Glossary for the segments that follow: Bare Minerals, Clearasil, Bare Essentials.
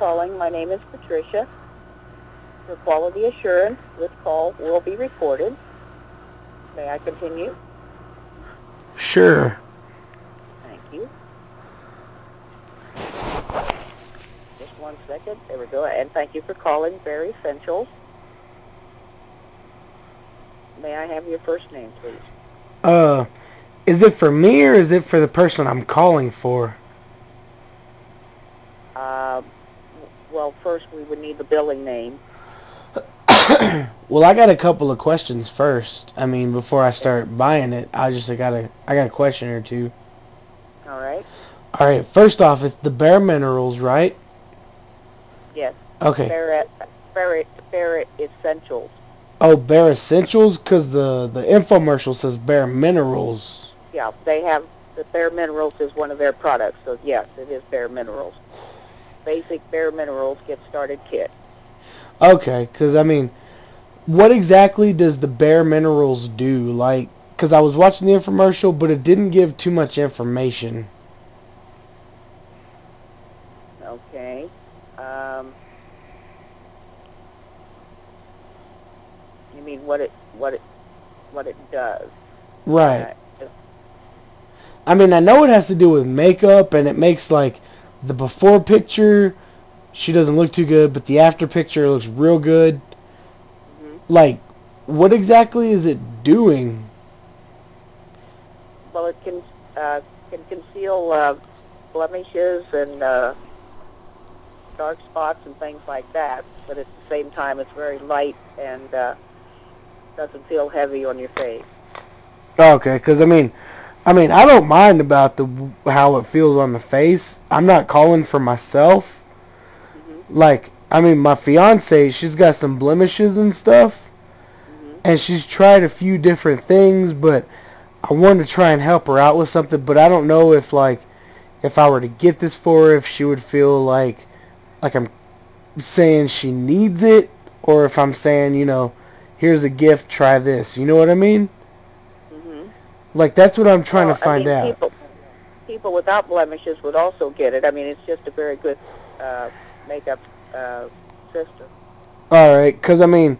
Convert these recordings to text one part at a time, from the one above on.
calling. My name is Patricia. For quality assurance, this call will be recorded. May I continue? Sure. Thank you. Just one second. There we go. And thank you for calling Bare Essentials. May I have your first name, please? Is it for me or is it for the person I'm calling for? Well, first we would need the billing name. Well, I got a couple of questions first. I mean, before I start buying it, I got a question or two. All right. First off, it's the Bare Minerals, right? Yes. Okay. Bare Essentials. Oh, Bare Essentials, because the infomercial says Bare Minerals. Yeah, they have the Bare Minerals is one of their products, so yes, it is Bare Minerals. Basic Bare Minerals Get Started Kit. Okay, because I mean, what exactly does the Bare Minerals do? Like, because I was watching the infomercial, but it didn't give too much information. Okay. You mean what it does? Right. I mean, I know it has to do with makeup, and it makes like the before picture, she doesn't look too good, but the after picture looks real good. Mm-hmm. Like, what exactly is it doing? Well, it can conceal blemishes and dark spots and things like that, but at the same time, it's very light and doesn't feel heavy on your face. Okay, because I mean, I don't mind about how it feels on the face. I'm not calling for myself. Mm-hmm. Like, I mean, my fiance, she's got some blemishes and stuff, mm-hmm. and she's tried a few different things, but I wanted to try and help her out with something, but I don't know if, like, if I were to get this for her, if she would feel like I'm saying she needs it, or if I'm saying, you know, here's a gift, try this. You know what I mean? Like, that's what I'm trying to find out. People without blemishes would also get it. I mean, it's just a very good makeup system. All right, because, I mean,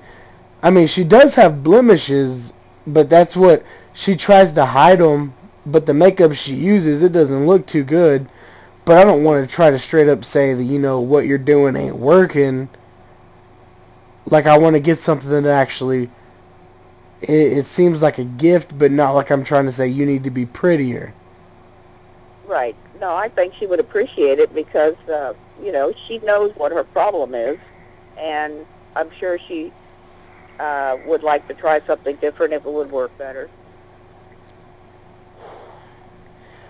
she does have blemishes, but that's what she tries to hide them. But the makeup she uses, it doesn't look too good. But I don't want to try to straight up say that, you know, what you're doing ain't working. Like, I want to get something that actually... It seems like a gift, but not like I'm trying to say you need to be prettier. Right. No, I think she would appreciate it because, you know, she knows what her problem is, and I'm sure she would like to try something different if it would work better.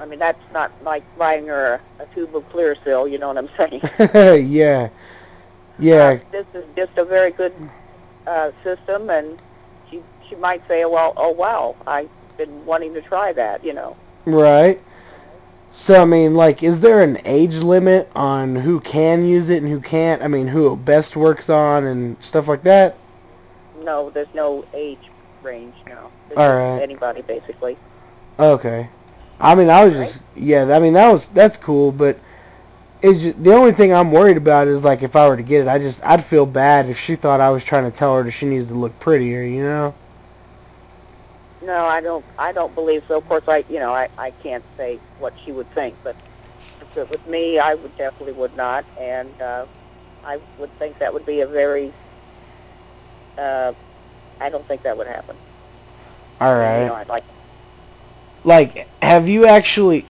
I mean, that's not like buying her a tube of Clearasil, you know what I'm saying? Yeah. Yeah. This is just a very good system, and... She might say, well, oh, wow, I've been wanting to try that, you know. Right. So, I mean, like, is there an age limit on who can use it and who can't? I mean, who it best works on and stuff like that? No, there's no age range, no. All right. Anybody, basically. Okay. I mean, I was right? Just, yeah, I mean, that's cool, but it's just, the only thing I'm worried about is, like, if I were to get it, I'd feel bad if she thought I was trying to tell her that she needs to look prettier, you know? No, I don't believe so. Of course, I can't say what she would think, but if it was me, I would definitely would not, and I would think that would be a very, I don't think that would happen. All right. You know, I'd like, have you actually...